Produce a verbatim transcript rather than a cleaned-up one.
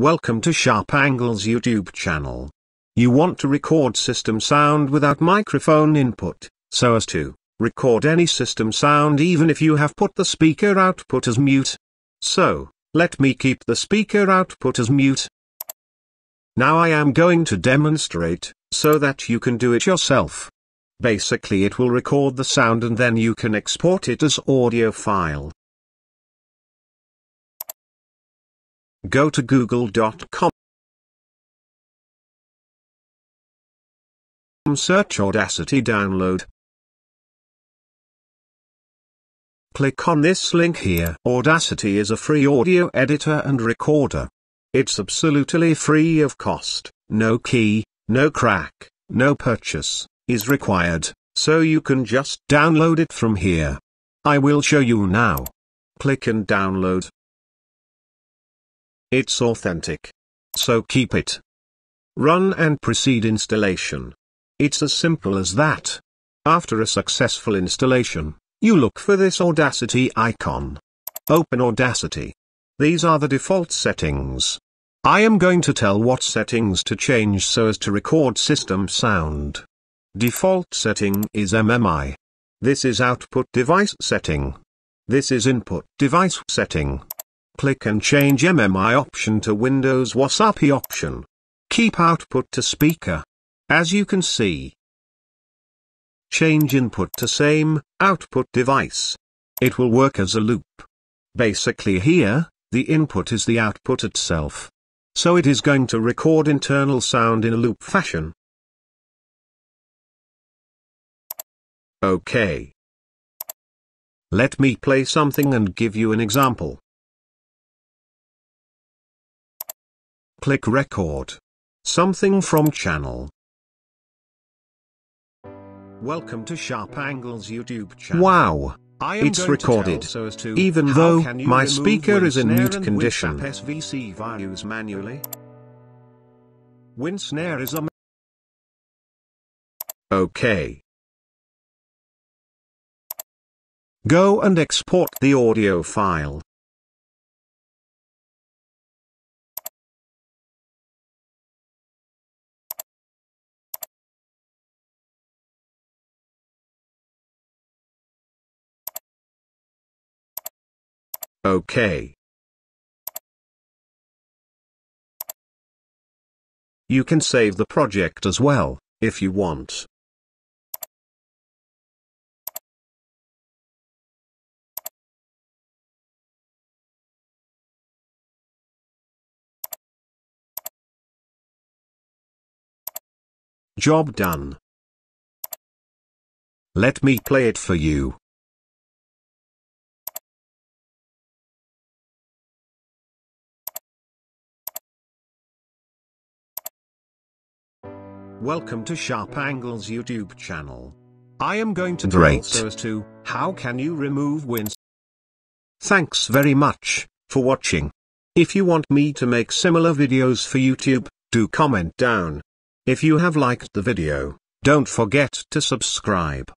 Welcome to Sharp Angles YouTube channel. You want to record system sound without microphone input, so as to record any system sound even if you have put the speaker output as mute. So, let me keep the speaker output as mute. Now I am going to demonstrate, so that you can do it yourself. Basically it will record the sound and then you can export it as audio file. Go to google dot com. Search Audacity download. Click on this link here. Audacity is a free audio editor and recorder. It's absolutely free of cost. No key, no crack, no purchase is required, so you can just download it from here. I will show you now. Click and download. It's authentic, so keep it. Run and proceed installation. It's as simple as that. After a successful installation, you look for this Audacity icon. Open Audacity. These are the default settings. I am going to tell what settings to change so as to record system sound. Default setting is M M I. This is output device setting. This is input device setting. Click and change M M I option to Windows WASAPI option. Keep output to speaker. As you can see. Change input to same, output device. It will work as a loop. Basically here, the input is the output itself. So it is going to record internal sound in a loop fashion. Okay. Let me play something and give you an example. Click record. Something from channel. Welcome to Sharp Angles YouTube channel. Wow! I am it's recorded. So as to even though my speaker is in mute condition. S V C values manually. Winsnare is a. Okay. Go and export the audio file. Okay. You can save the project as well, if you want. Job done. Let me play it for you. Welcome to Sharp Angles YouTube channel. I am going to tell so as to how can you remove Winsnare. Thanks very much for watching. If you want me to make similar videos for YouTube, do comment down. If you have liked the video, don't forget to subscribe.